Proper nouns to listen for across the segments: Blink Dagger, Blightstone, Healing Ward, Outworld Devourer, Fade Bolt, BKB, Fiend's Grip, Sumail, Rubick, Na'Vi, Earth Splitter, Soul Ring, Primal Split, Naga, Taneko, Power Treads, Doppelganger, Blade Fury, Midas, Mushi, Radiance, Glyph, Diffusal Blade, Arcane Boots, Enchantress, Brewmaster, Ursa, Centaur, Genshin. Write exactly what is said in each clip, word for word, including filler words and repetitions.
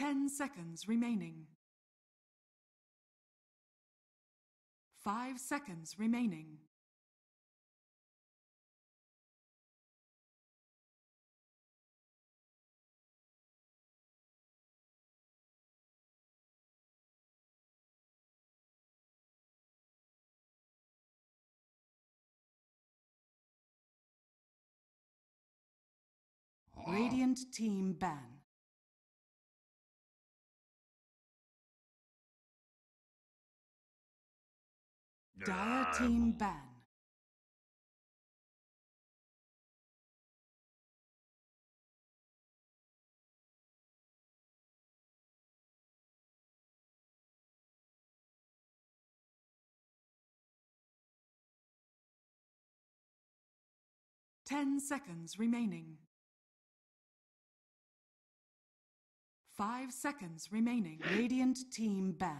Ten seconds remaining. Five seconds remaining. Radiant team ban. Dire team ban. Ten seconds remaining. Five seconds remaining. Radiant team ban.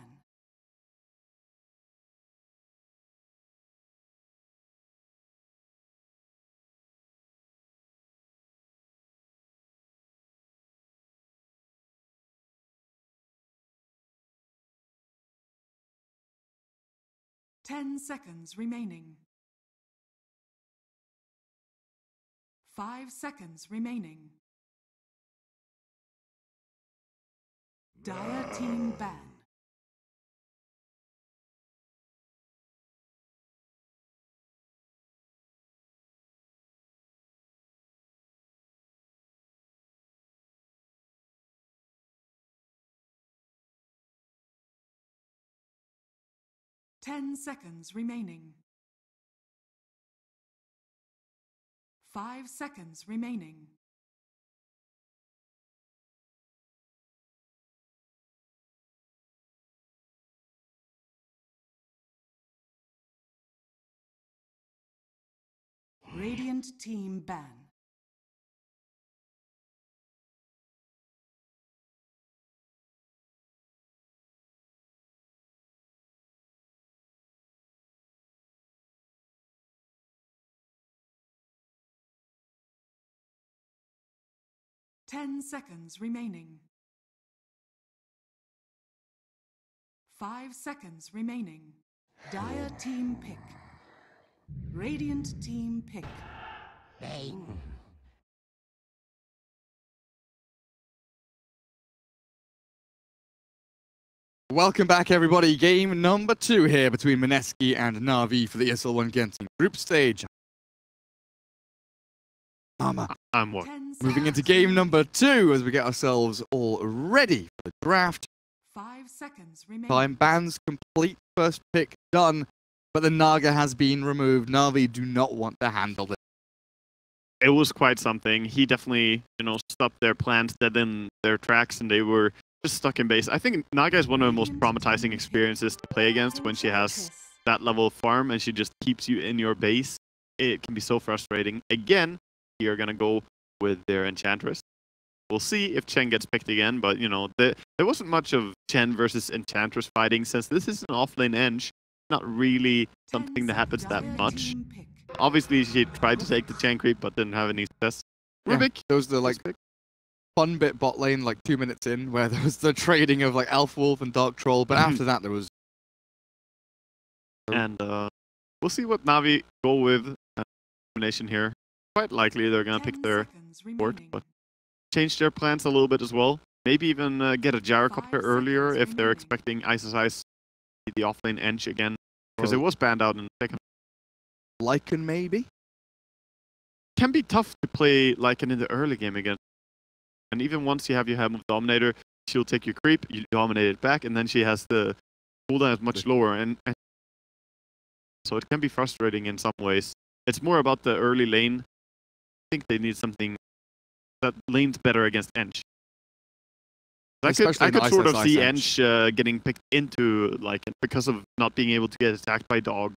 Ten seconds remaining. Five seconds remaining. Dire team ban. Ten seconds remaining. Five seconds remaining. Radiant team ban. Ten seconds remaining. Five seconds remaining. Dire team pick. Radiant team pick. Bane. Welcome back, everybody. Game number two here between Mineski and Na'Vi for the E S L one Genshin group stage. Armor. I'm one. Moving into game number two as we get ourselves all ready for the draft. Five seconds remaining. Time bans complete, first pick done, but the Naga has been removed. Na'Vi do not want to handle this. It was quite something. He definitely, you know, stopped their plans dead in their tracks, and they were just stuck in base. I think Naga is one of the most traumatizing experiences to play against when she has that level of farm and she just keeps you in your base. It can be so frustrating. Again, are going to go with their Enchantress. We'll see if Chen gets picked again, but you know, the, there wasn't much of Chen versus Enchantress fighting since this is an offlane Ench, not really something that happens that much. Obviously, she tried to take the Chen creep, but didn't have any success. Yeah, Rubick, those are the like fun bit bot lane, like two minutes in, where there was the trading of like Elf Wolf and Dark Troll, but after that, there was. And uh, we'll see what Na'Vi go with uh, combination here. Quite likely they're going to pick their port, but change their plans a little bit as well. Maybe even uh, get a gyrocopter earlier if they're expecting iceiceice to be the offlane Ench again, because it was banned out in the second. Lycan maybe? Can be tough to play Lycan in the early game again. And even once you have your Helm of Dominator, she'll take your creep, you dominate it back, and then she has the cooldown is much lower. And, and so it can be frustrating in some ways. It's more about the early lane. I think they need something that lanes better against Ench. I could, I could sort of see Ench uh, getting picked into like because of not being able to get attacked by dog.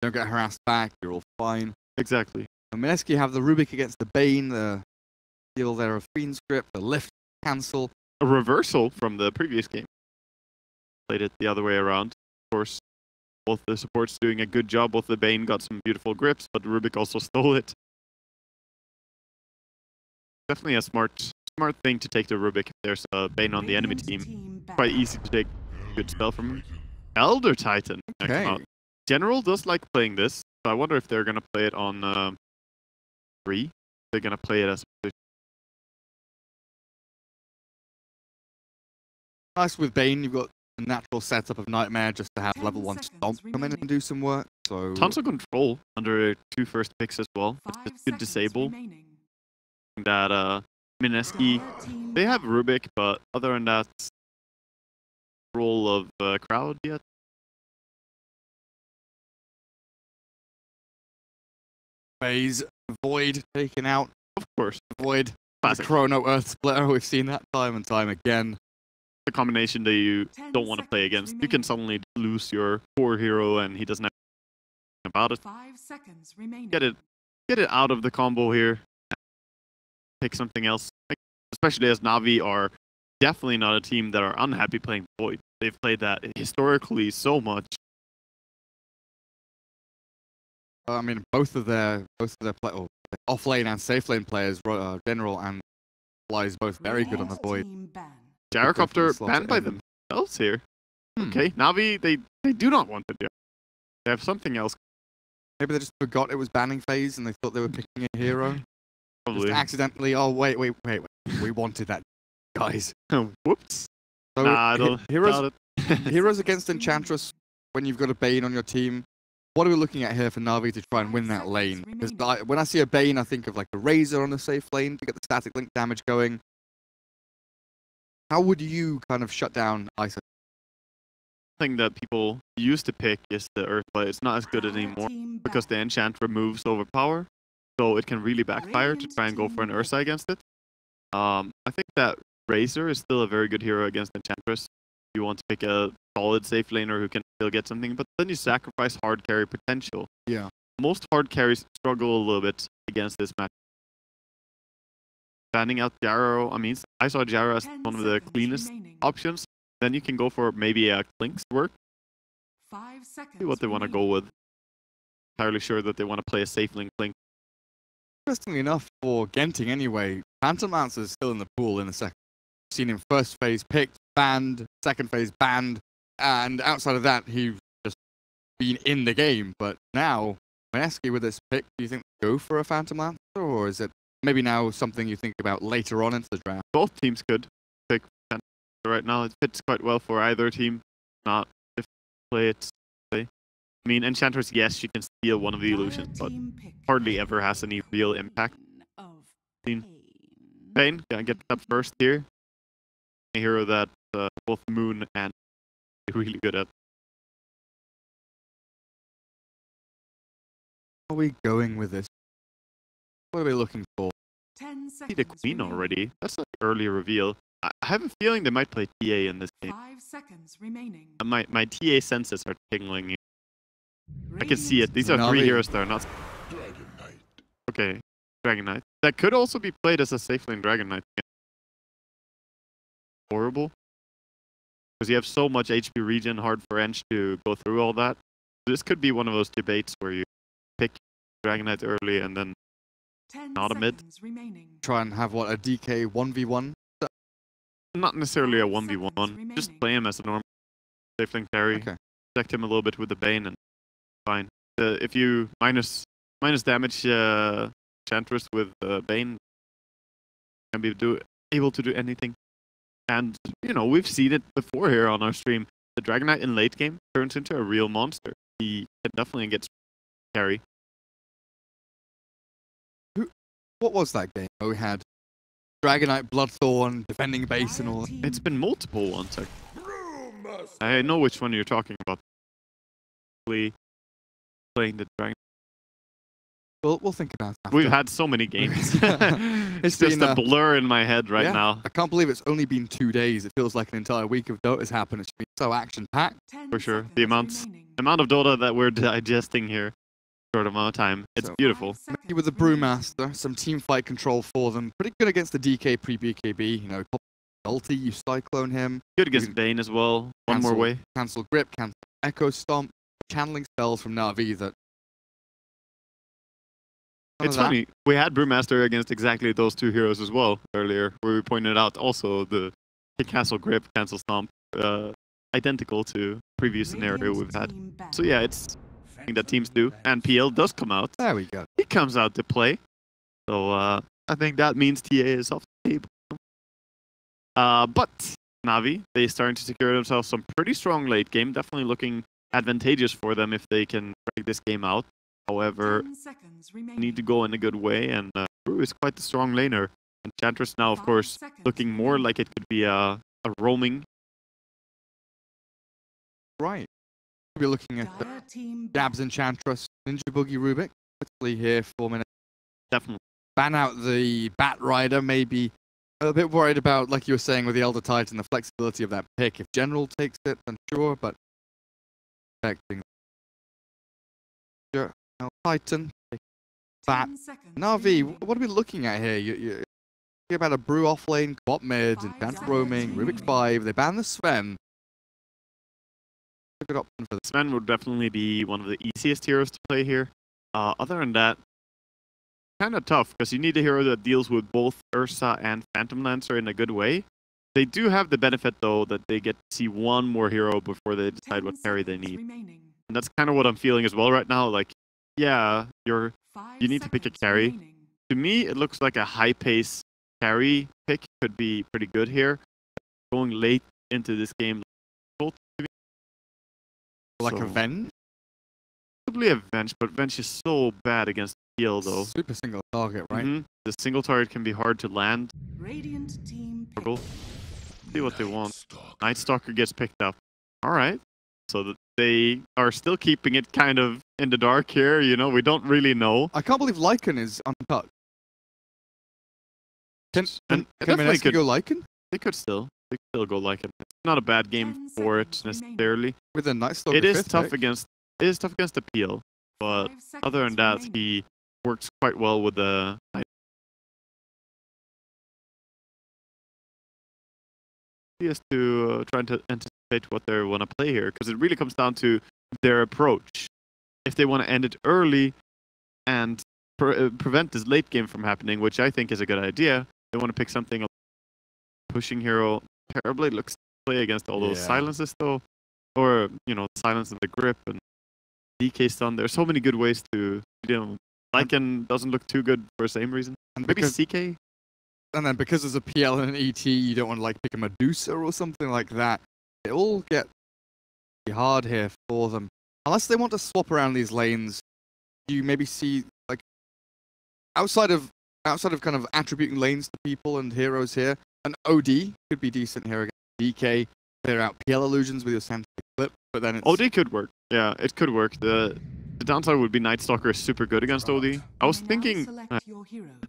Don't get harassed back, you're all fine. Exactly. And Mineski have the Rubick against the Bane, the deal there of Fiend Script, the lift cancel. A reversal from the previous game. Played it the other way around, of course. Both the supports doing a good job, both the Bane got some beautiful grips, but Rubick also stole it. Definitely a smart smart thing to take the Rubick. There's a Bane on the enemy team. Quite easy to take good spell from Elder Titan. Okay. General does like playing this, so I wonder if they're gonna play it on uh, three. They're gonna play it as nice with Bane. You've got the natural setup of Nightmare just to have level one Stomp come in and do some work. So tons of control under two first picks as well. It's just good disable. Remaining. That uh, Mineski, they have Rubick, but other than that, role of uh, crowd yet. Phase Void taken out. Of course. Void. Classic. Chrono Earth Splitter. We've seen that time and time again. The combination that you don't want to play against. Remaining. You can suddenly lose your core hero and he doesn't have anything about it. Five seconds remaining. Get it, get it out of the combo here. Pick something else. Especially as Na'Vi are definitely not a team that are unhappy playing Void. They've played that historically so much. I mean, both of their both of their play, oh, off lane and safe lane players, uh, General and Flies, both very good on the Void. Gyrocopter banned by themselves here. Hmm. Okay, Na'Vi, they, they do not want the Gyrocopter. They have something else. Maybe they just forgot it was banning phase and they thought they were picking a hero. Probably. Just accidentally, oh, wait, wait, wait, wait. We wanted that, guys. Whoops. So, nah, I don't heroes, heroes against Enchantress, when you've got a Bane on your team, what are we looking at here for Na'Vi to try and win that lane? Because when I see a Bane, I think of like a Razor on a safe lane to get the static link damage going. How would you kind of shut down iceiceice? The thing that people used to pick is the Earth, but it's not as good anymore because the enchant removes overpower, so it can really backfire to try and go for an Ursa against it. Um, I think that Razor is still a very good hero against Enchantress. You want to pick a solid safe laner who can still get something, but then you sacrifice hard carry potential. Yeah. Most hard carries struggle a little bit against this match. Banning out Gyro, I mean, I saw Gyro as one of the cleanest remaining. options. Then you can go for maybe a Clink's work. Five seconds See what they remaining. want to go with. Entirely sure that they want to play a safe link Clink. Interestingly enough, for Genting anyway, Phantom Lancer is still in the pool in a second. We've seen him first phase picked, banned, second phase banned, and outside of that, he's just been in the game. But now, Mineski with this pick, do you think they go for a Phantom Lancer, or is it maybe now something you think about later on into the draft? Both teams could pick Phantom Lancer right now. It fits quite well for either team. Not if they play it. Play. I mean, Enchantress, yes, she can steal one of the illusions, but hardly ever has any real impact. Pain, Pain gonna get up first here. A hero that uh, both Moon and really good at. How are we going with this? What are we looking for? Ten seconds. I see the Queen already. That's an early reveal. I have a feeling they might play T A in this game. Five seconds remaining. Uh, my my T A senses are tingling here. I can see it. These are three heroes that are not. Dragon Knight. Okay, Dragon Knight. That could also be played as a safe lane Dragon Knight. Horrible. Because you have so much H P regen, hard for Ench to go through all that. This could be one of those debates where you pick Dragon Knight early and then not a mid. Remaining. Try and have, what, a D K one v one? Not necessarily a one v one. Just play him as a normal safelink carry. Okay. Protect him a little bit with the Bane and fine. Uh, if you minus minus damage uh, Enchantress with uh, Bane, can be do able to do anything. And, you know, we've seen it before here on our stream. The Dragon Knight in late game turns into a real monster. He definitely gets carry. Who, what was that game where we had Dragon Knight, Bloodthorn, defending base and all that? It's been multiple ones. I know which one you're talking about. Playing the Dragon Knight. We'll, we'll think about that. We've had so many games. It's just a, a blur in my head right yeah, now. I can't believe it's only been two days. It feels like an entire week of Dota's happened. It's been so action-packed. For sure. The amount, amount of Dota that we're digesting here. Short amount of time. It's so beautiful. With the Brewmaster, some team fight control for them. Pretty good against the D K pre-B K B. You know, ulti, you cyclone him. Good against Bane as well. One cancel, more way. Cancel grip, cancel echo stomp. Channeling spells from Na'Vi that It's that. funny. We had Brewmaster against exactly those two heroes as well earlier, where we pointed out also the cancel grip, cancel stomp, uh, identical to previous scenario we've had. So yeah, it's something that teams do, and P L does come out. There we go. He comes out to play. So uh, I think that means T A is off the table. Uh, but Na'Vi, they're starting to secure themselves some pretty strong late game, definitely looking advantageous for them if they can drag this game out. However, need to go in a good way, and uh, Brew is quite a strong laner. Enchantress now, of course, looking more like it could be a, a roaming. Right. We'll be looking at the Dabs, Enchantress, Ninja Boogie, Rubick. Hopefully here for minutes. Definitely. Ban out the Bat Rider, maybe. A bit worried about, like you were saying, with the Elder Titan, the flexibility of that pick. If General takes it, then sure, but... expecting... Sure. Now, Titan, Bat, Na'Vi, what are we looking at here? You, you about a Brew offlane, Bot mid, and Dance roaming, Rubick five, they ban the Sven. Good option for the Sven would definitely be one of the easiest heroes to play here. Uh, other than that, kind of tough, because you need a hero that deals with both Ursa and Phantom Lancer in a good way. They do have the benefit, though, that they get to see one more hero before they decide what carry they need. Remaining. And that's kind of what I'm feeling as well right now. Like, yeah, you're Five you need to pick a carry. Remaining. To me, it looks like a high-pace carry pick could be pretty good here. Going late into this game, like so, a Venge? Probably a Venge, but Venge is so bad against P L, though. Super single target, right? Mm-hmm. The single target can be hard to land. Radiant team. See what they want. Stalker. Night Stalker gets picked up. All right. So that they are still keeping it kind of in the dark here, you know, we don't really know. I can't believe Lycan is untouched. Can, can, can Mineski could, go Lycan? They could still. They could still go Lycan. It's not a bad game for it necessarily. With a nice it is fifth, tough right? against it is tough against the P L, but other than that remaining. He works quite well with the He has to uh, try to anticipate what they want to play here, because it really comes down to their approach. If they want to end it early and pre uh, prevent this late game from happening, which I think is a good idea, they want to pick something like pushing hero. Terribly looks to play against all those yeah. silences, though, or you know, silence in the grip and D K stun. There's so many good ways to, you know, Lycan doesn't look too good for the same reason. And maybe because, C K. And then because there's a P L and an E T, you don't want to like pick a Medusa or something like that. It all gets hard here for them. Unless they want to swap around these lanes, you maybe see, like, outside of outside of kind of attributing lanes to people and heroes here, an O D could be decent here against D K. Clear out P L illusions with your Santa Clip, but then it's... O D could work. Yeah, it could work. The the downside would be Night Stalker is super good against O D. I was thinking... Uh,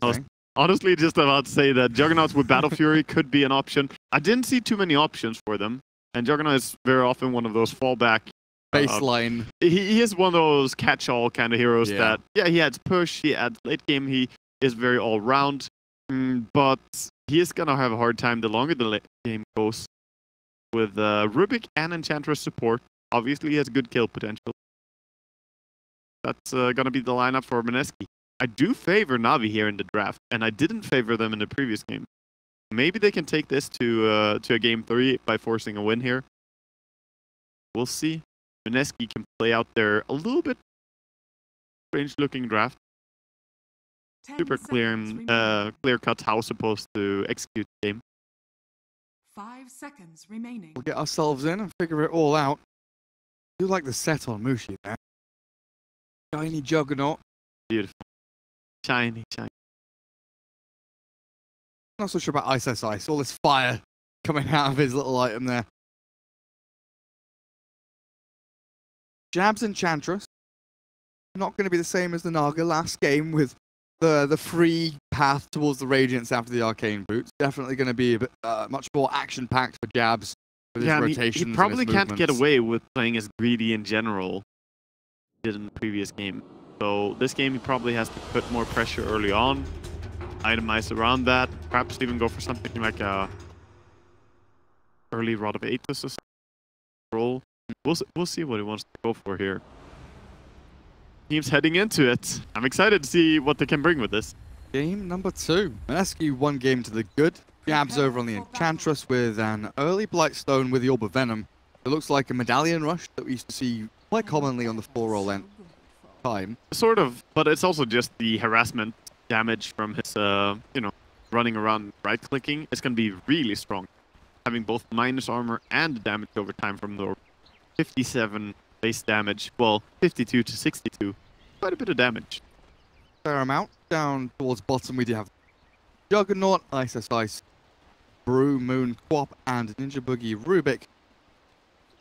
I was honestly just about to say that Juggernaut with Battle Fury could be an option. I didn't see too many options for them, and Juggernaut is very often one of those fallback baseline. Uh, he, he is one of those catch-all kind of heroes yeah. that, yeah, he adds push, he adds late game, he is very all-round, mm, but he is going to have a hard time the longer the late game goes. With uh, Rubick and Enchantress support, obviously he has good kill potential. That's uh, going to be the lineup for Mineski. I do favor Na'Vi here in the draft, and I didn't favor them in the previous game. Maybe they can take this to, uh, to a game three by forcing a win here. We'll see. Mineski can play out their a little bit strange-looking draft. Super clear and uh, clear-cut how supposed to execute the game. Five seconds remaining. We'll get ourselves in and figure it all out. I do like the set on Mushi there. Shiny Juggernaut. Beautiful. Shiny, shiny. I'm not so sure about iceiceice. All this fire coming out of his little item there. Jabs Enchantress. Not going to be the same as the Naga last game with the the free path towards the Radiance after the Arcane Boots. Definitely going to be a bit, uh, much more action-packed for Jabs. With yeah, his rotations he, he probably and his can't movements. Get away with playing as greedy in general. He did in the previous game. So this game he probably has to put more pressure early on. Itemize around that. Perhaps even go for something like a early Rod of Aegis or something. Roll. We'll, we'll see what he wants to go for here. teams heading into it. I'm excited to see what they can bring with this. Game number two. Mineski one game to the good. Jabs over on the Enchantress with an early Blightstone with the Orb of Venom. It looks like a Medallion Rush that we used to see quite commonly on the four roll end time. Sort of, but it's also just the harassment damage from his, uh, you know, running around right-clicking. It's going to be really strong. Having both minus armor and damage over time from the fifty-seven base damage. Well, fifty-two to sixty-two. Quite a bit of damage. Fair amount. Down towards bottom, we do have Juggernaut, iceiceice, Brew, Moon, Quap, and Ninja Boogie, Rubick.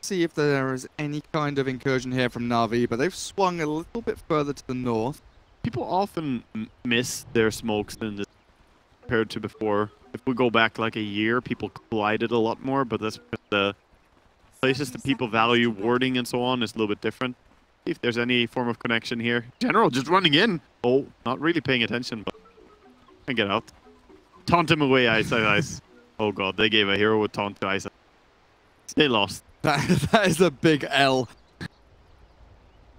See if there is any kind of incursion here from Na'Vi, but they've swung a little bit further to the north. People often miss their smokes in this compared to before. If we go back like a year, people collided a lot more, but that's because the places that people value warding and so on is a little bit different. See if there's any form of connection here. General just running in. Oh, not really paying attention, but I get out. Taunt him away, iceiceice. Oh god, they gave a hero a taunt to iceiceice. They lost. That, that is a big L.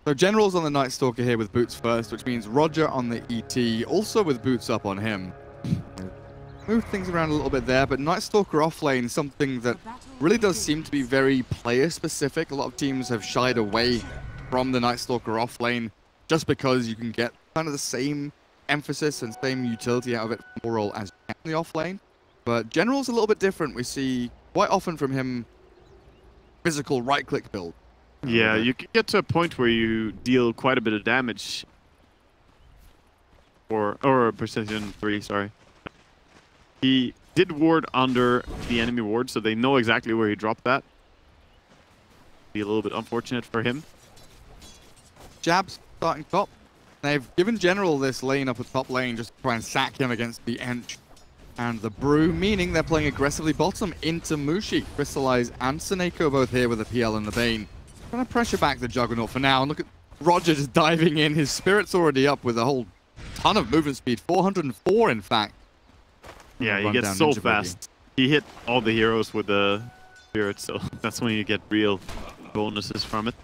So General's on the Night Stalker here with boots first, which means Roger on the E T, also with boots up on him. Moved things around a little bit there, but Night Stalker off lane, something that really does seem to be very player specific. A lot of teams have shied away from the Night Stalker off lane just because you can get kind of the same emphasis and same utility out of it for role as you can in the off lane. But General's a little bit different. We see quite often from him physical right-click build. Yeah, uh, you can get to a point where you deal quite a bit of damage. Or, or precision three, sorry. He did ward under the enemy ward, so they know exactly where he dropped that. Be a little bit unfortunate for him. Jabs starting top. They've given General this lane up at top lane just to try and sack him against the Ench and the Brew, meaning they're playing aggressively bottom into Mushi. Crystallize and Seneko both here with the P L and the Bane. Trying to pressure back the Juggernaut for now. And look at Roger just diving in. His spirit's already up with a whole ton of movement speed. four hundred and four, in fact. Yeah, he gets so fast. He hit all the heroes with the spirit, so that's when you get real bonuses from it.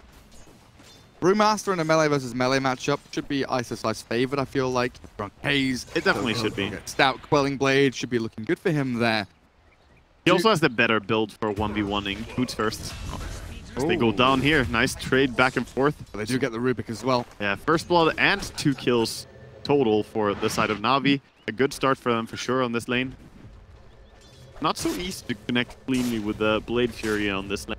Brewmaster in a melee versus melee matchup should be iceiceice favored, I feel like. Drunk Haze. It definitely should be. Stout Quelling Blade should be looking good for him there. He also has the better build for one v one-ing. Boots first. As they go down here. Nice trade back and forth. But they do get the Rubick as well. Yeah, first blood and two kills total for the side of Na'Vi. A good start for them for sure on this lane. Not so easy to connect cleanly with the Blade Fury on this lane.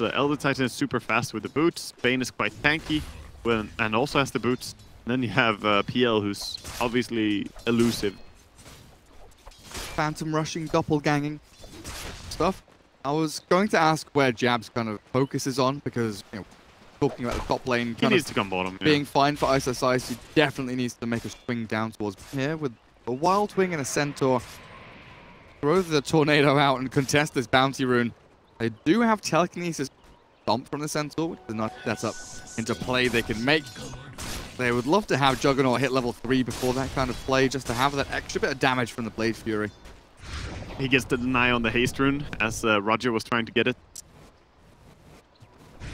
Uh, Elder Titan is super fast with the boots. Bane is quite tanky when, and also has the boots. And then you have uh, P L, who's obviously elusive. Phantom rushing, doppelganging stuff. I was going to ask where Jabs kind of focuses on, because you know, talking about the top lane, he needs to come bottom. Being yeah. fine for iceiceice, he definitely needs to make a swing down towards here with a Wild Wing and a Centaur. Throw the tornado out and contest this bounty rune. They do have telekinesis stomp from the Centaur, which is not set up into play they can make. They would love to have Juggernaut hit level three before that kind of play, just to have that extra bit of damage from the Blade Fury. He gets the deny on the haste rune, as uh, Roger was trying to get it.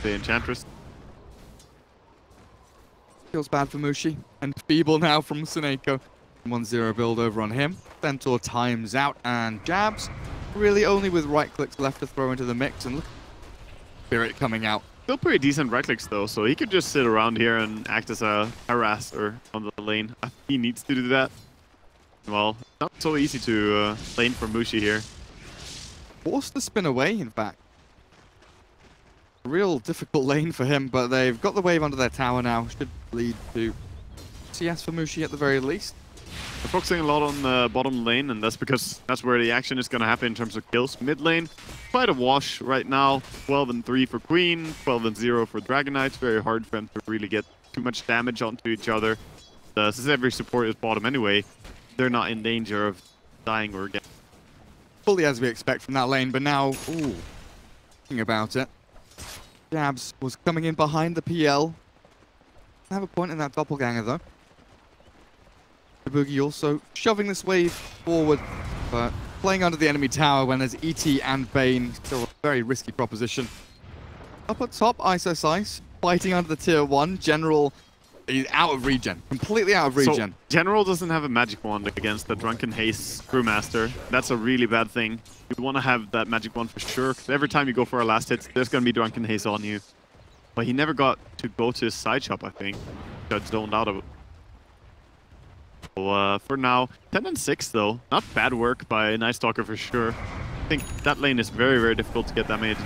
The Enchantress. Feels bad for Mushi, and feeble now from Seneko. one zero build over on him. Centaur times out and jabs. Really only with right clicks left to throw into the mix, and look, Spirit coming out. Still pretty decent right clicks though, so he could just sit around here and act as a harasser on the lane. He needs to do that. Well, not so easy to uh, lane for Mushi here. Forced to spin away, in fact. Real difficult lane for him, but they've got the wave under their tower now. Should lead to C S for Mushi at the very least. They're focusing a lot on the bottom lane, and that's because that's where the action is going to happen in terms of kills. Mid lane, quite a wash right now. twelve and three for Queen, twelve and zero for Dragon Knight. Very hard for them to really get too much damage onto each other. Uh, since every support is bottom anyway, they're not in danger of dying or getting. Fully as we expect from that lane, but now, ooh, thinking about it. Jabs was coming in behind the P L. I have a point in that doppelganger though. Boogie also shoving this wave forward, but playing under the enemy tower when there's E T and Bane. Still a very risky proposition. Up at top, iceiceice fighting under the tier one. General He's out of regen. Completely out of regen. So, General doesn't have a magic wand against the Drunken Haste Brewmaster. That's a really bad thing. You want to have that magic wand for sure. Every time you go for a last hit, there's going to be Drunken Haste on you. But he never got to go to his side shop, I think. Got zoned out of it. So, uh, for now, ten and six though. Not bad work by Night Stalker for sure. I think that lane is very, very difficult to get that made.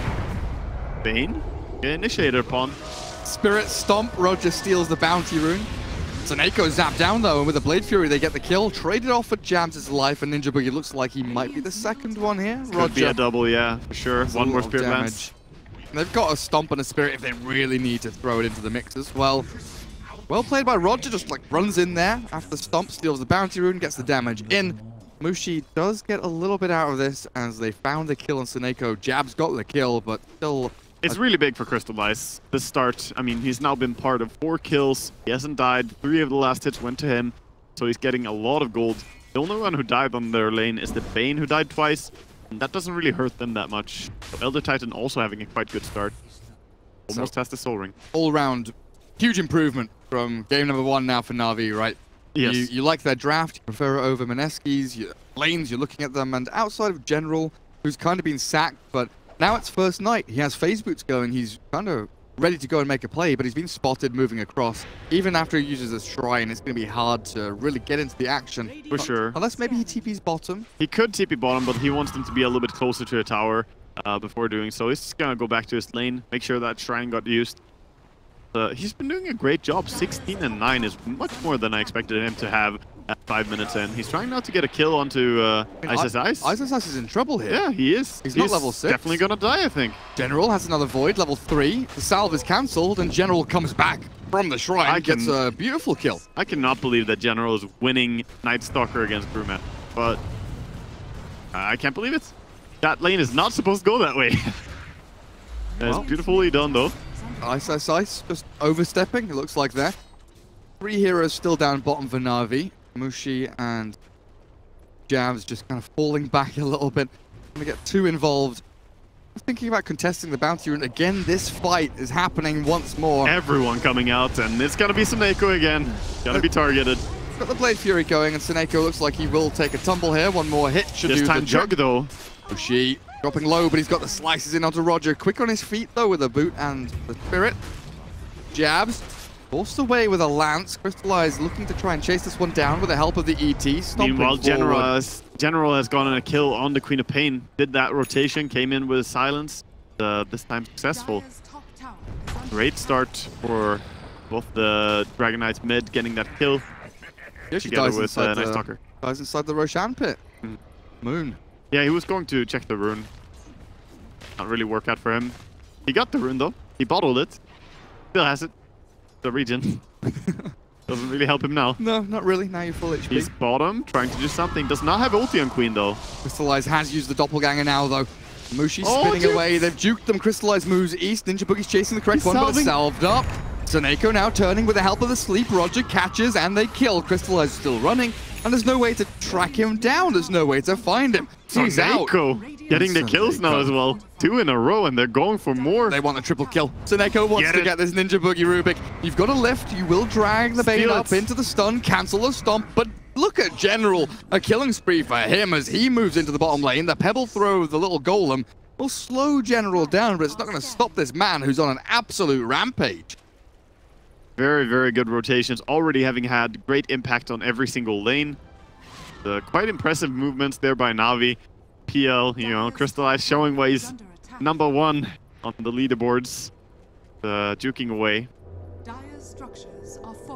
Bane? Initiator upon. Spirit Stomp, Roger steals the Bounty Rune. Soneko zapped down though, and with a Blade Fury they get the kill. Traded off for Jams' life, and Ninja Boogie looks like he might be the second one here. Roger. Could be a double, yeah, for sure. That's one more Spirit Lance. And they've got a Stomp and a Spirit if they really need to throw it into the mix as well. Well played by Roger, just like runs in there after the Stomp, steals the Bounty Rune, gets the damage in. Mushi does get a little bit out of this as they found a kill on Soneko. Jabs got the kill, but still... It's really big for Crystal Dice. This start, I mean, he's now been part of four kills. He hasn't died. Three of the last hits went to him. So he's getting a lot of gold. The only one who died on their lane is the Bane, who died twice. And that doesn't really hurt them that much. So Elder Titan also having a quite good start. Almost so, has the Soul Ring. All round, huge improvement from game number one now for Na'Vi, right? Yes. You, you like their draft. You prefer it over Mineski's. You, lanes, you're looking at them. And outside of General, who's kind of been sacked, but... Now it's first night. He has phase boots going. He's kind of ready to go and make a play, but he's been spotted moving across. Even after he uses his shrine, it's going to be hard to really get into the action. For sure. Unless maybe he T P's bottom. He could T P bottom, but he wants them to be a little bit closer to a tower uh, before doing so. He's just going to go back to his lane, make sure that shrine got used. Uh, he's been doing a great job. sixteen and nine is much more than I expected him to have at five minutes in. He's trying not to get a kill onto uh, I mean, iceiceice. iceiceice is in trouble here. Yeah, he is. He's, he's not level six. Definitely gonna die, I think. General has another void, level three. The salve is cancelled, and General comes back from the shrine. I can, gets a beautiful kill. I cannot believe that General is winning Night Stalker against Brewmaster, but I can't believe it. That lane is not supposed to go that way. That's well, beautifully done, though. iceiceice just overstepping, it looks like there. Three heroes still down bottom for Na'Vi. Mushi and Jabs just kind of falling back a little bit. Gonna get too involved. I'm thinking about contesting the bounty rune again. This fight is happening once more. Everyone coming out, and it's gonna be Soneko again. Gotta be targeted. Got the Blade Fury going, and Soneko looks like he will take a tumble here. One more hit should this do time the jug, though. Mushi dropping low, but he's got the slices in onto Roger. Quick on his feet, though, with a boot and the spirit. Jabs forced away with a lance. Crystallize looking to try and chase this one down with the help of the E T. Stomping Meanwhile, General has, General has gone on a kill on the Queen of Pain. Did that rotation, came in with silence. Uh, this time successful. Great start for both the Dragon Knights mid, getting that kill. Yeah, she together dies with uh, Night Stalker. Dies inside the Roshan pit. Mm. Moon. Yeah, he was going to check the rune. Not really work out for him. He got the rune, though. He bottled it. Still has it. The region. Doesn't really help him now. No, not really. Now you're full H P. He's bottom, trying to do something. Does not have ulti on Queen, though. Crystallize has used the Doppelganger now, though. Mushi's oh, spinning dude. away. They've juked them. Crystallize moves east. Ninja Boogie's chasing the correct He's one, salving. but it's salved up. Soneko now turning with the help of the sleep. Roger catches, and they kill. Crystallize still running, and there's no way to track him down. There's no way to find him. He's Soneko out. Getting the kills Soneko. now as well. Two in a row, and they're going for more. They want a triple kill. Soneko wants get to it. get this Ninja Boogie Rubick. You've got to lift. You will drag the Bane up into the stun, cancel the stomp. But look at General. A killing spree for him as he moves into the bottom lane. The pebble throw, the little golem, will slow General down, but it's not going to stop this man who's on an absolute rampage. Very, very good rotations, already having had great impact on every single lane. The quite impressive movements there by Na'Vi. P L, you know, Crystallize showing why he's number one on the leaderboards. Uh, juking away.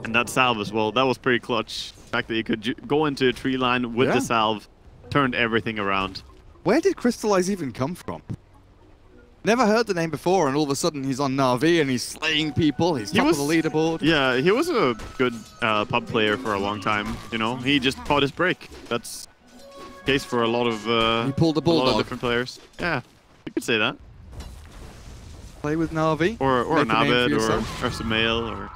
And that salve as well, that was pretty clutch. The fact that you could go into a tree line with yeah. the salve, turned everything around. Where did Crystallize even come from? Never heard the name before, and all of a sudden he's on Na'Vi and he's slaying people. He's top he was, of the leaderboard. Yeah, he was a good uh, pub player for a long time. You know, he just caught his break. That's the case for a lot of uh, he pulled a, a lot of different players. Yeah, you could say that. Play with Na'Vi, or or Navid, or or Sumail, or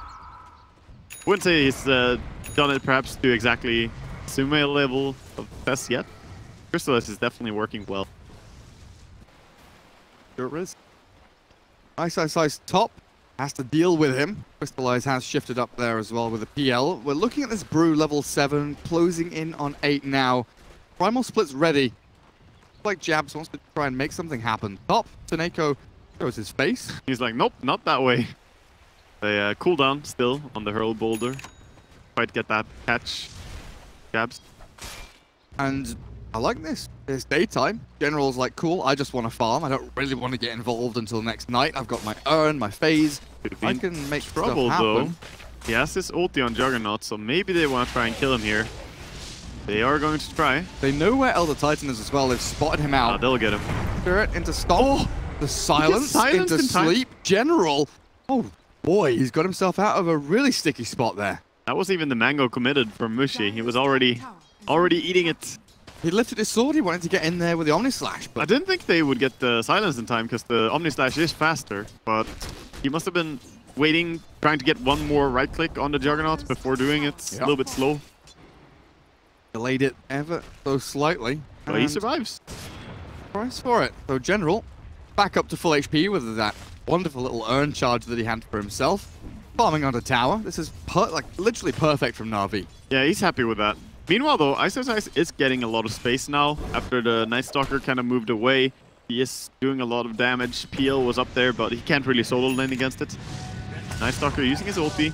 wouldn't say he's uh, done it perhaps to exactly Sumail level of best yet. Crystallize is definitely working well. Sure it is. iceiceice top has to deal with him. Crystallize has shifted up there as well with a P L. We're looking at this Brew level seven, closing in on eight now. Primal Split's ready. Like Jabs wants to try and make something happen. Top, Taneko shows his face. He's like, nope, not that way. They uh, cool down still on the Hurl Boulder. Quite get that catch, Jabs. And I like this. It's daytime. General's like, cool, I just want to farm. I don't really want to get involved until next night. I've got my Urn, my phase. I can make trouble stuff happen. Though. He has his ulti on Juggernaut, so maybe they want to try and kill him here. They are going to try. They know where Elder Titan is as well. They've spotted him out. Oh, they'll get him. Spirit into stomp. Oh, the silence into in sleep. Time. General. Oh, boy. He's got himself out of a really sticky spot there. That was even the mango committed from Mushi. He was already already eating it. He lifted his sword. He wanted to get in there with the Omnislash. But I didn't think they would get the silence in time because the Omnislash is faster. But he must have been waiting, trying to get one more right click on the Juggernaut before doing it. Yep. A little bit slow. Delayed it ever so slightly. But he survives. Price for it. So General, back up to full H P with that wonderful little Urn charge that he had for himself. Farming onto tower. This is per like literally perfect from Na'Vi. Yeah, he's happy with that. Meanwhile, though, iceiceice is getting a lot of space now. After the Night Stalker kind of moved away, he is doing a lot of damage. P L was up there, but he can't really solo lane against it. Night Stalker using his ulti.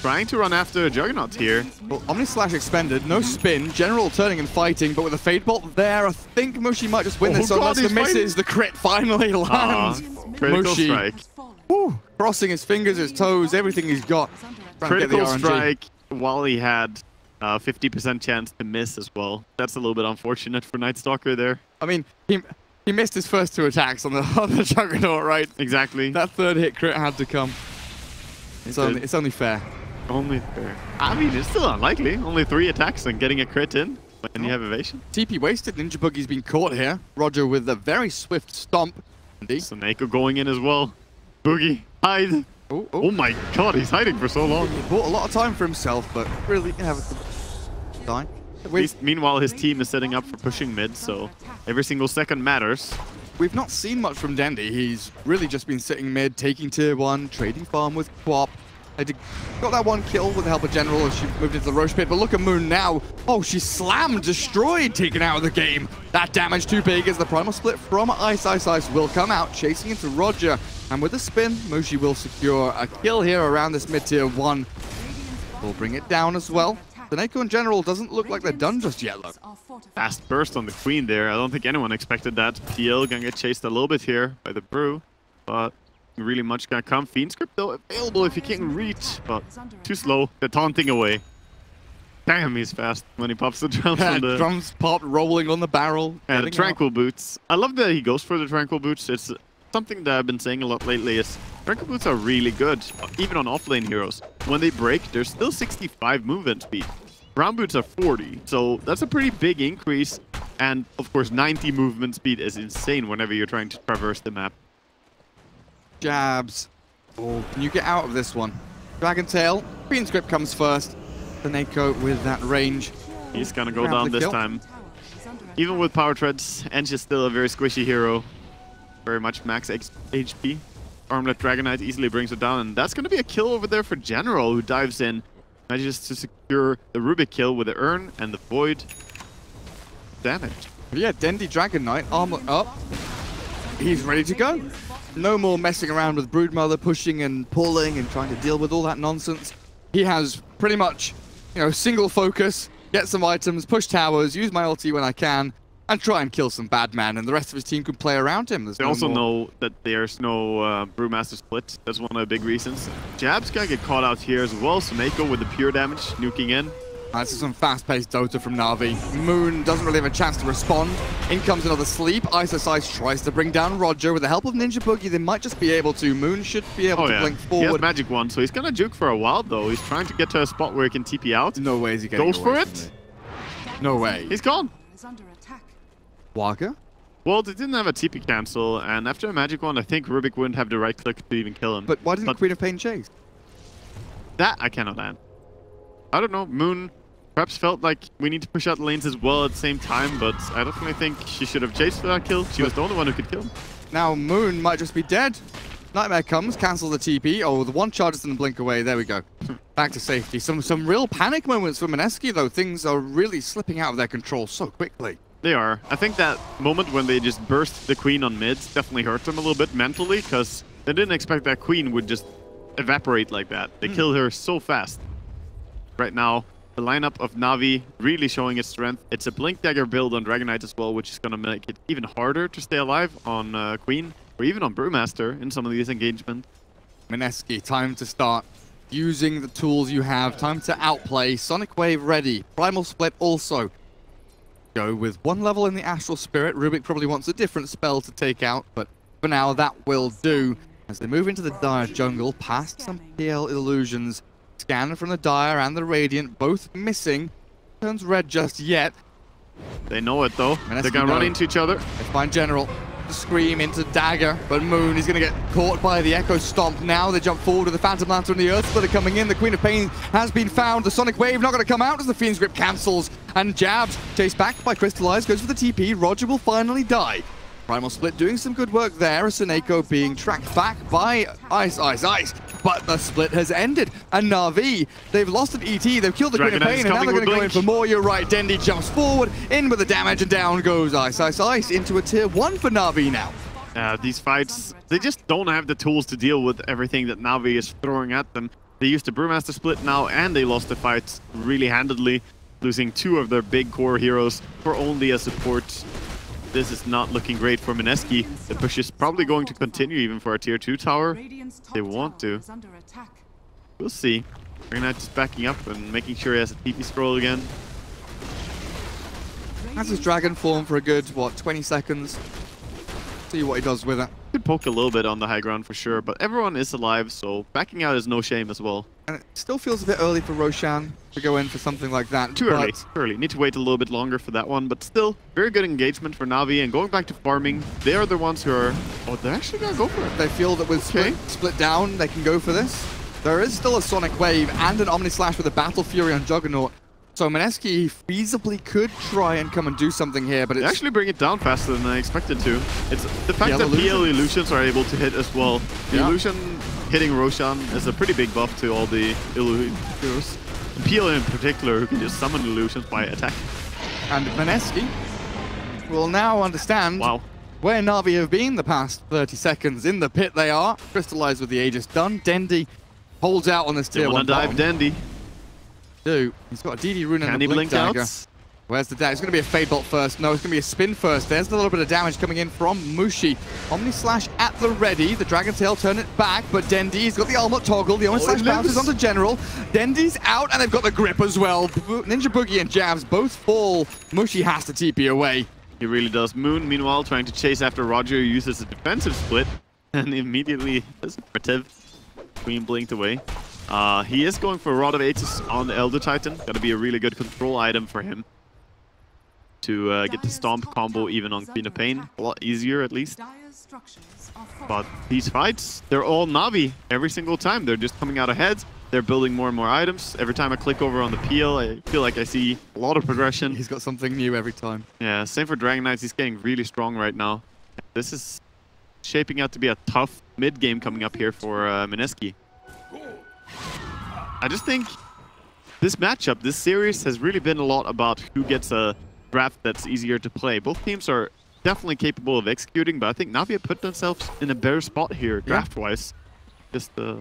Trying to run after Juggernaut here. Well, Omnislash expended, no spin. General turning and fighting, but with a Fade Bolt there, I think Mushi might just win oh, this. So unless the misses, the crit finally lands. Uh, critical Mushi. Strike. Woo, crossing his fingers, his toes, everything he's got. Critical strike while he had a fifty percent chance to miss as well. That's a little bit unfortunate for Night Stalker there. I mean, he, he missed his first two attacks on the, on the Juggernaut, right? Exactly. That third hit crit had to come. It's, only, it's only fair. Only fair. I mean, it's still unlikely. Only three attacks and getting a crit in when you have evasion. T P wasted. Ninja Boogie's been caught here. Roger with a very swift stomp. Soneko going in as well. Boogie, hide. Ooh, ooh. Oh my god, he's hiding for so long. He bought a lot of time for himself, but really never die. He's, meanwhile, his team is setting up for pushing mid, so every single second matters. We've not seen much from Dendi. He's really just been sitting mid, taking tier one, trading farm with Quap. I did, got that one kill with the help of General as she moved into the Roche Pit, but look at Moon now. Oh, she's slammed, destroyed, taken out of the game. That damage too big as the Primal Split from iceiceice will come out, chasing into Roger. And with a spin, Mushi will secure a kill here around this mid-tier one. We'll bring it down as well. Taneko and General doesn't look like they're done just yet, look. Fast burst on the Queen there. I don't think anyone expected that. P L gonna get chased a little bit here by the Brew, but really much gonna come. Fiend script though available if he can reach, but too slow. They're taunting away. Damn, he's fast when he pops the drums. Yeah, on the drums pop, rolling on the barrel. And the Tranquil Boots. I love that he goes for the Tranquil Boots. It's something that I've been saying a lot lately is Tranquil Boots are really good, even on offlane heroes. When they break, they're still sixty-five movement speed. Brown Boots are forty, so that's a pretty big increase. And of course, ninety movement speed is insane whenever you're trying to traverse the map. Jabs. Oh, can you get out of this one? Dragon Tail. Queen Script comes first. Taneko with that range. He's gonna go down this time. Even with Power Treads, Enge is still a very squishy hero. Very much max H P. Armlet Dragon Knight easily brings it down, and that's gonna be a kill over there for General, who dives in. Manages to secure the Rubick kill with the Urn and the Void. Damage. Yeah, Dendi Dragon Knight, armlet up. He's ready to go. No more messing around with Broodmother, pushing and pulling and trying to deal with all that nonsense. He has pretty much, you know, single focus, get some items, push towers, use my ulti when I can, and try and kill some bad man. And the rest of his team can play around him. There's they no also more. know that there's no uh, Brewmaster split. That's one of the big reasons. Jab's gonna get caught out here as well. Soneko with the pure damage, nuking in. Uh, this is some fast-paced Dota from Na'Vi. Moon doesn't really have a chance to respond. In comes another sleep. iceiceice tries to bring down Roger. With the help of Ninja Boogie, they might just be able to. Moon should be able oh, to yeah. blink forward. He has Magic Wand, so he's going to juke for a while, though. He's trying to get to a spot where he can T P out. No way is he getting Goes away for it. it. No way. He's gone. Waka? Well, they didn't have a T P cancel, and after a Magic Wand, I think Rubick wouldn't have the right click to even kill him. But why didn't but Queen of Pain chase? That I cannot land. I don't know. Moon perhaps felt like we need to push out lanes as well at the same time, but I definitely think she should have chased for that kill. She was the only one who could kill. Now Moon might just be dead. Nightmare comes, cancels the T P. Oh, the one charges and the blink away. There we go. Back to safety. Some some real panic moments for Mineski, though. Things are really slipping out of their control so quickly. They are. I think that moment when they just burst the Queen on mid definitely hurt them a little bit mentally, because they didn't expect that Queen would just evaporate like that. They mm. killed her so fast. Right now, the lineup of Na'Vi really showing its strength. It's a Blink Dagger build on Dragon Knight as well, which is going to make it even harder to stay alive on uh, Queen, or even on Brewmaster in some of these engagements. Mineski, time to start using the tools you have. Time to outplay. Sonic Wave ready. Primal Split also. Go with one level in the Astral Spirit. Rubick probably wants a different spell to take out, but for now that will do. As they move into the Dire Jungle, past some P L illusions. Scan from the Dire and the Radiant, both missing. Turns red just yet. They know it though. Mineski They're gonna know. run into each other. They find General. The Scream into Dagger, but Moon is gonna get caught by the Echo Stomp. Now they jump forward with the Phantom Lancer and the Earth Splitter coming in. The Queen of Pain has been found. The Sonic Wave not gonna come out as the Fiend's Grip cancels and jabs. Chased back by Crystallize, goes for the T P. Roger will finally die. Primal Split doing some good work there. Sineko being tracked back by iceiceice. But the split has ended. And Na'Vi, they've lost an E T. They've killed the Queen of Pain. And now they're going to go in for more. You're right. Dendi jumps forward. In with the damage. And down goes iceiceice into a tier one for Na'Vi now. Uh, these fights, they just don't have the tools to deal with everything that Na'Vi is throwing at them. They used the Brewmaster split now. And they lost the fights really handedly. Losing two of their big core heroes for only a support. This is not looking great for Mineski. The push is probably going to continue even for a tier two tower. They want to. We'll see. Dragon Knight just backing up and making sure he has a T P scroll again. Has his dragon form for a good, what, twenty seconds? See what he does with it. Could poke a little bit on the high ground for sure, but everyone is alive, so backing out is no shame as well. And it still feels a bit early for Roshan to go in for something like that. Too early, too early. Need to wait a little bit longer for that one, but still, very good engagement for Na'Vi. And going back to farming, they are the ones who are... Oh, they're actually going to go for it. They feel that with okay. split, split down, they can go for this. There is still a Sonic Wave and an Omnislash with a Battle Fury on Juggernaut. So Mineski feasibly could try and come and do something here, but it's... They actually bring it down faster than I expected to. It's the fact P L that illusions. P L Illusions are able to hit as well. The yeah. Illusion hitting Roshan is a pretty big buff to all the Illusions. P L in particular, who can just summon Illusions by attack. And Mineski will now understand wow. where Na'Vi have been the past thirty seconds. In the pit they are. Crystallize with the Aegis done. Dendi holds out on this tier one. They want to dive Dendi. Do. He's got a D D rune and a blink dagger. Where's the dagger? It's going to be a Fade Bolt first. No, it's going to be a spin first. There's a little bit of damage coming in from Mushi. Omnislash at the ready. The Dragon Tail turn it back, but Dendi's got the ultimate toggle. The Omnislash oh, bounces onto General. Dendi's out, and they've got the grip as well. Ninja Boogie and Jabs both fall. Mushi has to T P away. He really does. Moon, meanwhile, trying to chase after Roger, who uses a defensive split, and immediately does a primitive. Queen blinked away. Uh, he is going for a Rod of Aegis on the Elder Titan. Gonna be a really good control item for him to uh, get the Stomp combo even on Queen of Pain. A lot easier, at least. But these fights, they're all Na'Vi every single time. They're just coming out ahead. They're building more and more items. Every time I click over on the P L, I feel like I see a lot of progression. He's got something new every time. Yeah, same for Dragon Knight. He's getting really strong right now. This is shaping out to be a tough mid-game coming up here for uh, Mineski. I just think this matchup, this series, has really been a lot about who gets a draft that's easier to play. Both teams are definitely capable of executing, but I think Na'Vi have put themselves in a better spot here, draft-wise. Yeah. Just uh,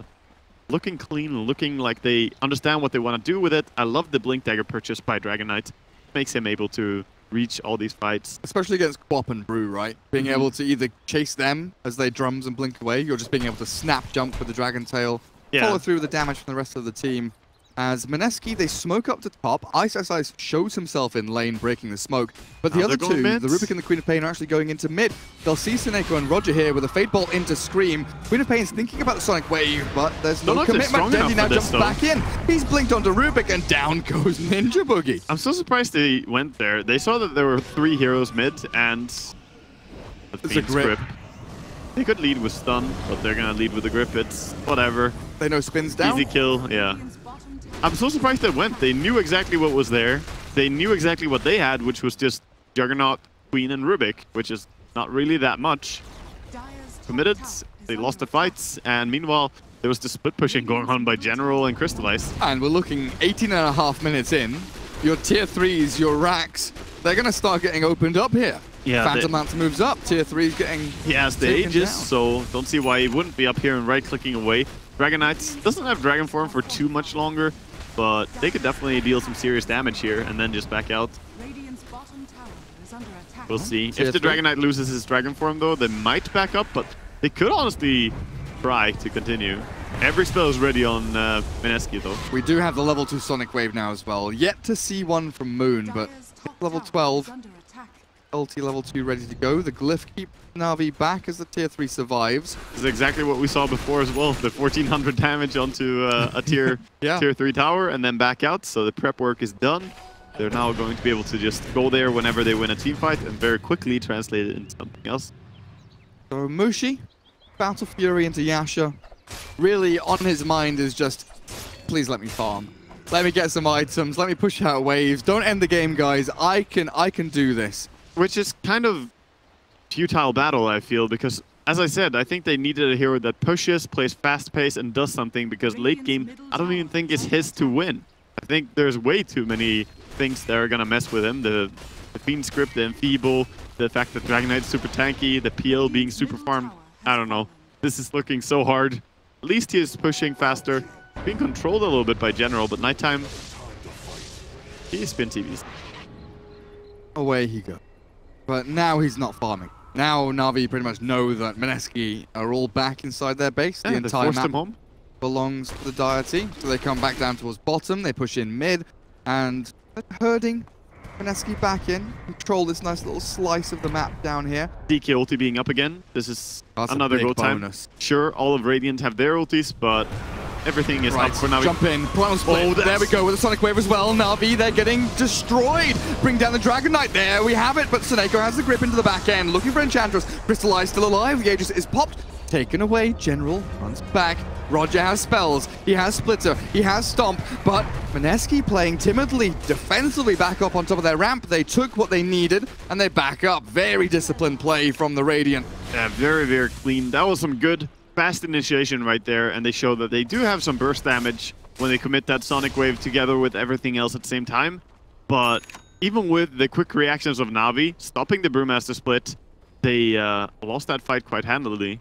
looking clean, looking like they understand what they want to do with it. I love the Blink Dagger purchase by Dragon Knight. Makes him able to reach all these fights. Especially against Quap and Brew, right? Being mm-hmm. able to either chase them as they drums and blink away, you're just being able to snap jump with the Dragon Tail. Yeah. Follow through with the damage from the rest of the team. As Mineski, they smoke up to top. iceiceice shows himself in lane, breaking the smoke. But the now other two, mid. the Rubick and the Queen of Pain, are actually going into mid. They'll see Sineko and Roger here with a Fade Bolt into Scream. Queen of Pain's thinking about the Sonic Wave, but there's no commitment. Dendi now jumps though. back in. He's blinked onto Rubick, and down goes Ninja Boogie. I'm so surprised they went there. They saw that there were three heroes mid, and the Fiend's it's a grip. They could lead with stun, but they're going to lead with the grip. It's whatever. They know spins down. Easy kill, yeah. I'm so surprised they went. They knew exactly what was there. They knew exactly what they had, which was just Juggernaut, Queen, and Rubick, which is not really that much. Committed, They lost the fights, and meanwhile, there was the split pushing going on by General and Crystallize. And we're looking eighteen and a half minutes in. Your tier threes, your racks, they're going to start getting opened up here. Yeah, Phantom Lancer moves up, tier three's getting He has the Aegis, so don't see why he wouldn't be up here and right-clicking away. Dragon Knight doesn't have Dragon Form for too much longer, but they could definitely deal some serious damage here and then just back out. We'll see. If the Dragon Knight loses his Dragon Form, though, they might back up, but they could honestly try to continue. Every spell is ready on uh, Mineski, though. We do have the level two Sonic Wave now as well. Yet to see one from Moon, but level twelve, ulti level two ready to go. The Glyph keeps Na'Vi back as the tier three survives. This is exactly what we saw before as well. The fourteen hundred damage onto uh, a tier yeah. tier three tower and then back out. So the prep work is done. They're now going to be able to just go there whenever they win a team fight and very quickly translate it into something else. So Mushi, Battle Fury into Yasha. Really on his mind is just, please let me farm. Let me get some items. Let me push out waves. Don't end the game, guys. I can, I can do this. Which is kind of futile battle, I feel, because as I said, I think they needed a hero that pushes, plays fast pace, and does something, because late game, I don't even think it's his to win. I think there's way too many things that are going to mess with him. The, the Fiend script, the Enfeeble, the fact that Dragon Knight's super tanky, the P L being super farmed. I don't know. This is looking so hard. At least he is pushing faster. Being controlled a little bit by General, but Nighttime, he's been T Vs. Away he goes. But now he's not farming. Now Na'Vi pretty much know that Mineski are all back inside their base. Yeah, the entire map home. belongs to the Deity. So they come back down towards bottom, they push in mid, and herding Mineski back in. Control this nice little slice of the map down here. D K ulti being up again. This is That's another go bonus. time. Sure, all of Radiant have their ultis, but everything is right. up for Na'Vi. Jump in. Primal Split. Oh, there we go with the Sonic Wave as well. Na'Vi, they're getting destroyed. Bring down the Dragon Knight. There we have it. But Seneko has the grip into the back end. Looking for Enchantress. Crystallize still alive. The Aegis is popped. Taken away. General runs back. Roger has spells. He has Splitter. He has Stomp. But Mineski playing timidly, defensively back up on top of their ramp. They took what they needed and they back up. Very disciplined play from the Radiant. Yeah, very, very clean. That was some good fast initiation right there, and they show that they do have some burst damage when they commit that Sonic Wave together with everything else at the same time. But even with the quick reactions of Na'Vi, stopping the Brewmaster split, they uh, lost that fight quite handily.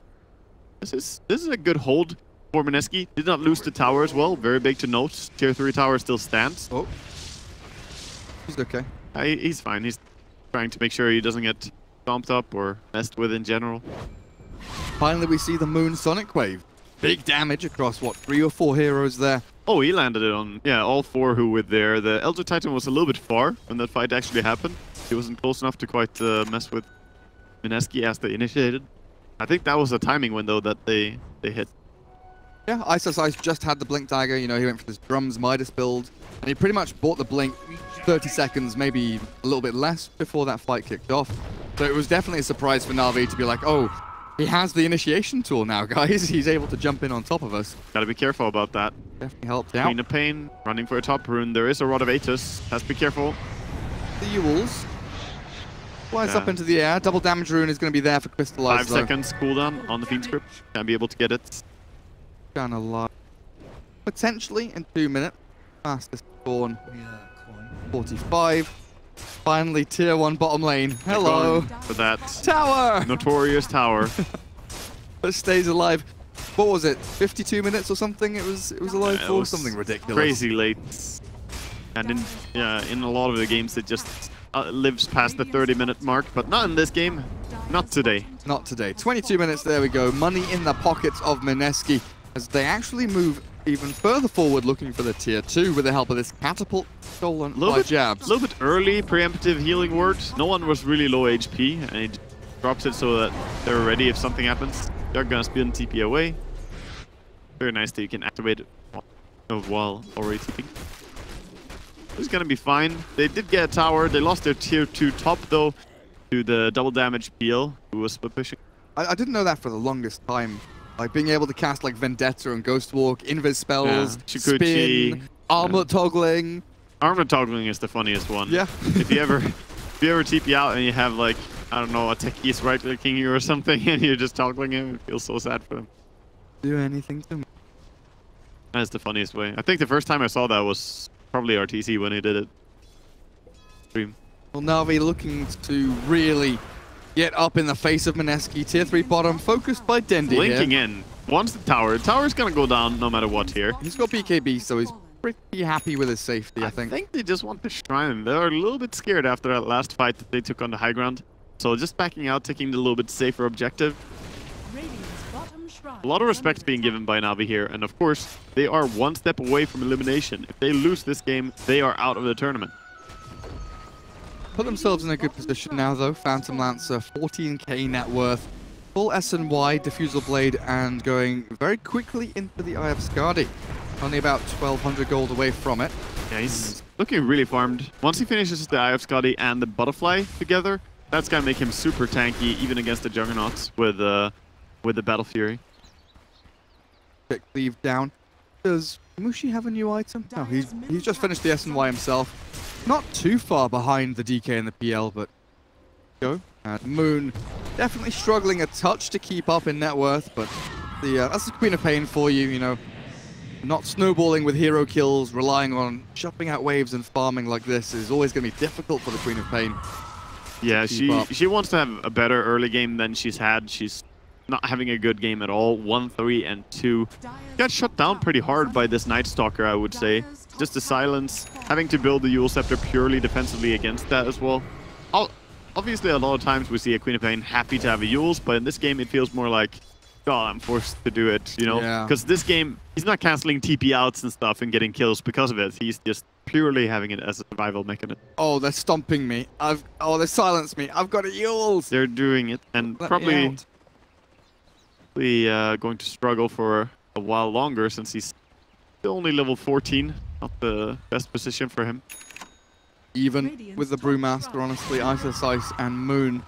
This is this is a good hold for Mineski. Did not lose the tower as well. Very big to note. Tier three tower still stands. Oh, he's okay. Uh, he, he's fine. He's trying to make sure he doesn't get stomped up or messed with in general. Finally, we see the Moon Sonic Wave. Big damage across, what, three or four heroes there? Oh, he landed it on, yeah, all four who were there. The Elder Titan was a little bit far when that fight actually happened. He wasn't close enough to quite uh, mess with Mineski as they initiated. I think that was the timing window that they, they hit. Yeah, iceiceice just had the Blink Dagger. You know, he went for this Drums Midas build. And he pretty much bought the Blink thirty seconds, maybe a little bit less, before that fight kicked off. So it was definitely a surprise for Na'Vi to be like, oh, he has the initiation tool now, guys. He's able to jump in on top of us. Gotta be careful about that. Definitely helped out. Queen of Pain running for a top rune. There is a Rod of Aegis. Has to be careful. The Yules flies yeah. up into the air. Double damage rune is going to be there for Crystallize. Five though. seconds cooldown on the Fiend script. Can be able to get it. Gonna lie. Potentially in two minutes. Fastest spawn. forty-five. Finally, tier one bottom lane. Hello. For that tower. Notorious tower. But stays alive. What was it? fifty-two minutes or something? It was. It was alive yeah, for was something ridiculous. Crazy late. And in yeah, in a lot of the games, it just uh, lives past the thirty-minute mark. But not in this game. Not today. Not today. twenty-two minutes. There we go. Money in the pockets of Mineski as they actually move even further forward, looking for the tier two with the help of this catapult stolen by Jabs. A little bit early preemptive healing ward. No one was really low H P, and he drops it so that they're ready if something happens. They're gonna spin T P away. Very nice that you can activate it while already TPing. It's gonna be fine. They did get a tower. They lost their tier two top though to the double damage P L, who was split pushing. I, I didn't know that for the longest time. Like being able to cast like Vendetta and Ghost Walk, Invis spells, yeah. Spin, Armor yeah. toggling. Armor toggling is the funniest one. Yeah. If you ever if you ever T P out and you have like I don't know, a techie's right-clicking you or something, and you're just toggling him. It feels so sad for him. Do anything to me. That's the funniest way. I think the first time I saw that was probably R T C when he did it. Dream. Well, Na'Vi looking to really get up in the face of Mineski. Tier three bottom, focused by Dendi. Linking here. in. Wants the tower. The tower's gonna go down no matter what here. He's got B K B, so he's pretty happy with his safety, I think. I think they just want the shrine. They're a little bit scared after that last fight that they took on the high ground. So just backing out, taking the little bit safer objective. A lot of respect being given by Na'Vi here, and of course, they are one step away from elimination. If they lose this game, they are out of the tournament. Put themselves in a good position now, though. Phantom Lancer, fourteen K net worth, full S N Y, Diffusal Blade, and going very quickly into the Eye of Skadi. Only about twelve hundred gold away from it. Yeah, he's looking really farmed. Once he finishes the Eye of Skadi and the Butterfly together, that's going to make him super tanky, even against the Juggernauts with, uh, with the Battle Fury. Quick leave down. Does Mushi have a new item? No, he's, he's just finished the S N Y himself. Not too far behind the D K and the P L, but... Go. And Moon definitely struggling a touch to keep up in net worth, but the uh, that's the Queen of Pain for you, you know. Not snowballing with hero kills, relying on chopping out waves and farming like this is always going to be difficult for the Queen of Pain. Yeah, she up. she wants to have a better early game than she's had. She's not having a good game at all. one, three, and two. Got shut down pretty hard by this Night Stalker, I would say. Just the silence, having to build the Yule Scepter purely defensively against that as well. Obviously, a lot of times we see a Queen of Pain happy to have a Yule's, but in this game, it feels more like, oh, I'm forced to do it, you know? Because yeah. this game, he's not canceling T P outs and stuff and getting kills because of it. He's just purely having it as a survival mechanism. Oh, they're stomping me. I've Oh, they silenced me. I've got a Yule's. They're doing it, and Let probably... We uh, going to struggle for a while longer since he's only level fourteen. Not the best position for him. Even with the Brewmaster, honestly, iceiceice and Moon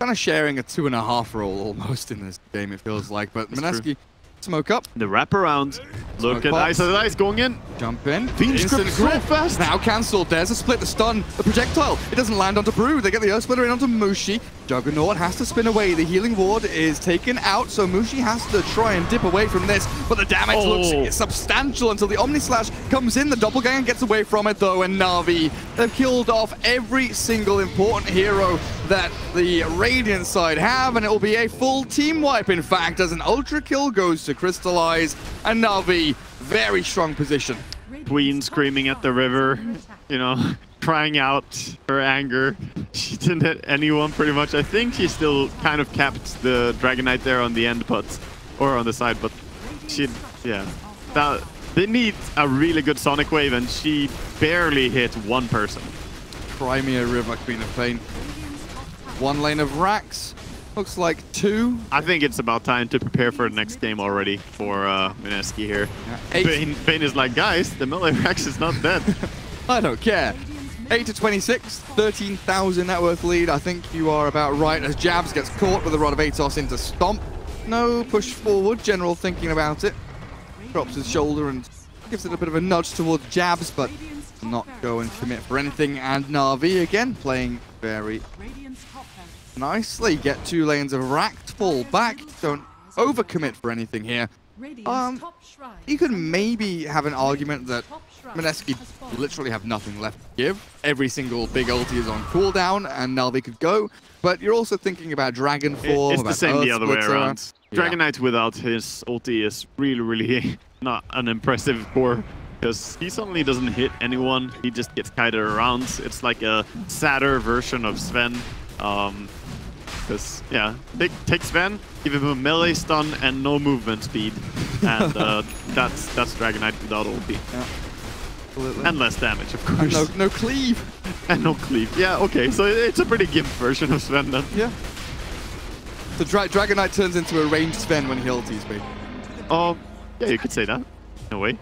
kind of sharing a two and a half role almost in this game, it feels like. But Mineski, smoke up. The wraparound. Look at iceiceice going in. Jump in. Fiend Instant so fast. Now cancelled. There's a split, the stun, the projectile. It doesn't land onto Brew. They get the Earth Splitter in onto Mushi. Juggernaut has to spin away. The healing ward is taken out, so Mushi has to try and dip away from this. But the damage oh. looks substantial until the Omnislash comes in. The Doppelganger gets away from it, though, and Na'Vi, they've killed off every single important hero that the Radiant side have, and it will be a full team wipe, in fact, as an Ultra Kill goes to Crystallize, and Na'Vi very strong position. Queen screaming at the river, you know, crying out her anger. She didn't hit anyone pretty much. I think she still kind of capped the Dragon Knight there on the end, but or on the side, but she, yeah. That, they need a really good Sonic Wave, and she barely hit one person. Crimea River, Queen of Pain. One lane of racks. Looks like two. I think it's about time to prepare for the next game already for uh, Mineski here. Yeah, Bane, Bane is like, guys, the melee Rex is not dead. I don't care. eight to twenty-six, thirteen thousand net worth lead. I think you are about right as Jabs gets caught with a Rod of Atos into Stomp. No push forward, General thinking about it. Drops his shoulder and gives it a bit of a nudge towards Jabs, but not go and commit for anything. And Na'Vi again playing very nicely, get two lanes of racked, fall back, don't overcommit for anything here. Um, you could maybe have an argument that Mineski literally have nothing left to give. Every single big ulti is on cooldown, and Na'Vi could go, but you're also thinking about Dragon Form, It's about the same Earth the other Splitter. way around. Dragon Knight without his ulti is really, really not an impressive core. Because he suddenly doesn't hit anyone, he just gets kited around. It's like a sadder version of Sven. Um, Because, yeah, take, take Sven, give him a melee stun and no movement speed. And uh, that's that's Dragon Knight without ulti. Yeah, and less damage, of course. And no, no cleave. And no cleave. Yeah, okay, so it's a pretty gimp version of Sven then. Yeah. So Dra Dragon Knight turns into a ranged Sven when he ultis, baby. Oh, yeah, you could say that. No way.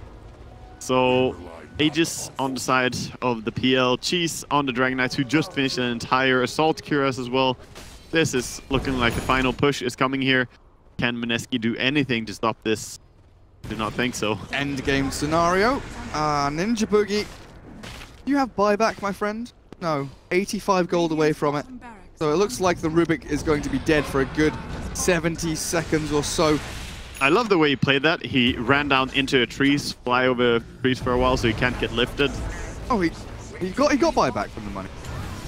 So Aegis on the side of the P L, Cheese on the Dragon Knights, who just finished an entire Assault Cuirass as well. This is looking like the final push is coming here. Can Mineski do anything to stop this? Do not think so. End game scenario. Uh, Ninja Boogie, you have buyback, my friend? No, eighty-five gold away from it. So it looks like the Rubick is going to be dead for a good seventy seconds or so. I love the way he played that. He ran down into a trees, fly over trees for a while so he can't get lifted. Oh, he he got he got buyback from the money.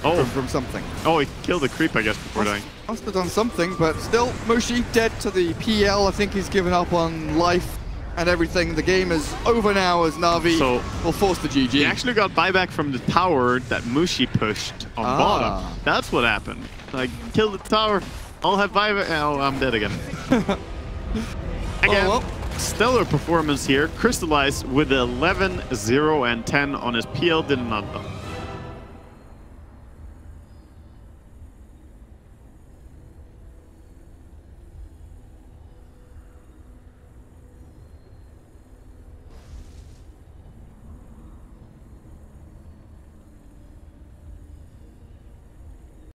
Oh, from, from something. Oh, he killed the creep, I guess, before must, dying. Must have done something, but still, Mushi dead to the P L. I think he's given up on life and everything. The game is over now as Na'Vi so will force the G G. He actually got buyback from the tower that Mushi pushed on ah. bottom. That's what happened. Like, kill the tower, I'll have buyback. Oh, I'm dead again. Again, oh, well. Stellar performance here. Crystallized with eleven, zero, and ten on his P L did not done.